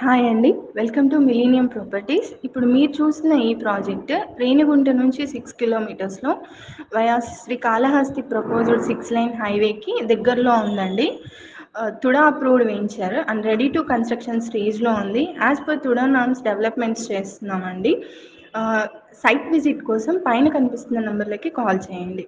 Hi అండి, welcome to millennium properties. ఇప్పుడు మీరు చూసిన ఈ ప్రాజెక్ట్ రేణిగుంట నుంచి 6 కిలోమీటర్స్లో via Sri Kalahasti proposed 6 line హైవేకి దగ్గరలో ఉందండి. తుడా అప్రూవ్డ్ వేయించారు అండ్ రెడీ టు కన్స్ట్రక్షన్ స్టేజ్లో ఉంది. As per TUDA norms developments చేస్తున్నామండి. సైట్ విజిట్ కోసం పైన కనిపిస్తున్న నెంబర్లకి కాల్ చేయండి.